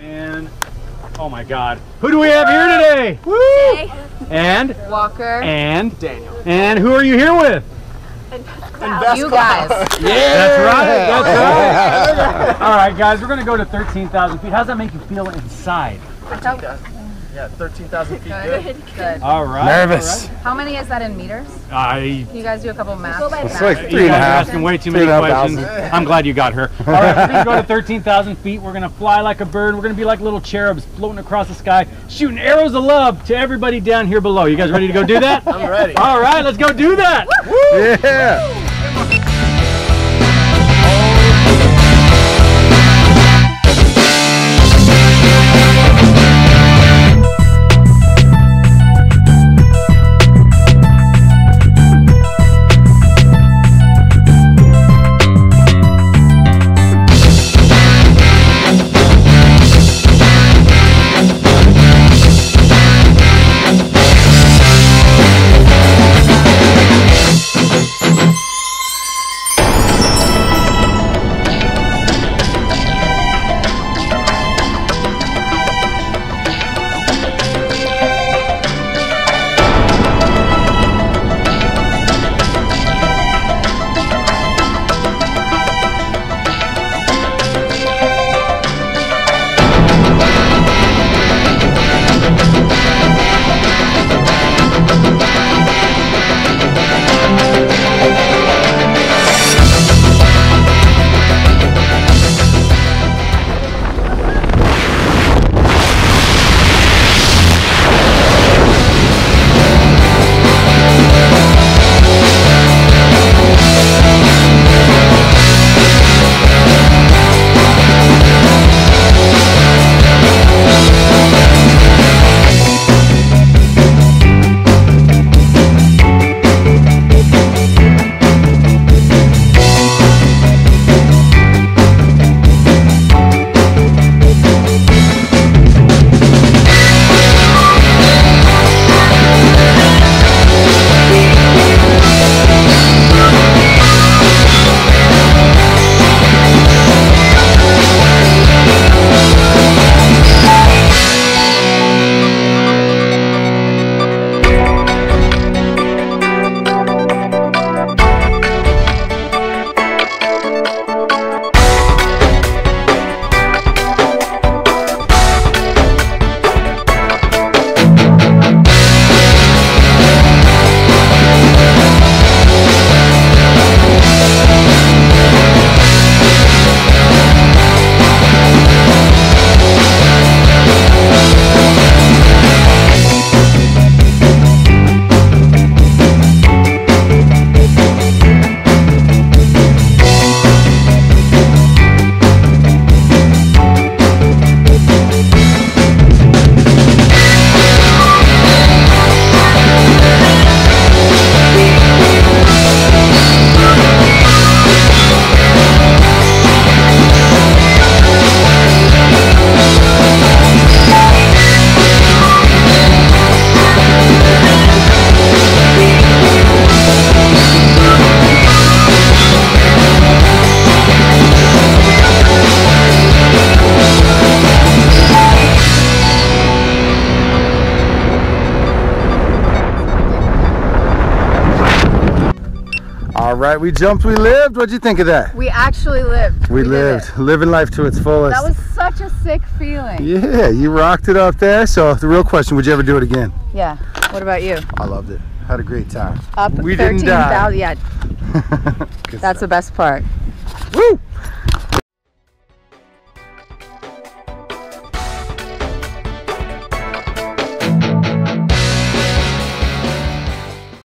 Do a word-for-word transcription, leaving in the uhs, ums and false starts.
and oh my God, who do we have here today? Woo! Jay. And Walker and Daniel. And who are you here with? And wow, you guys. Yeah, that's right. That's right. All right, guys, we're gonna go to thirteen thousand feet. How does that make you feel inside? Yeah, thirteen thousand feet. Good. Good. Good. All right. Nervous. All right. How many is that in meters? I. Can you guys do a couple of math? It's like three and a half. Asking way too many questions. I'm glad you got her. All right, we're gonna go to thirteen thousand feet. We're gonna fly like a bird. We're gonna be like little cherubs floating across the sky, shooting arrows of love to everybody down here below. You guys ready to go do that? I'm ready. All right, let's go do that. Woo! Yeah. Woo! All right, we jumped, we lived. What'd you think of that? We actually lived. We, we lived. Living life to its fullest. That was such a sick feeling. Yeah, you rocked it up there. So the real question, would you ever do it again? Yeah. What about you? I loved it. Had a great time. Up we thirteen thousand. Yeah. That's stuff. The best part. Woo!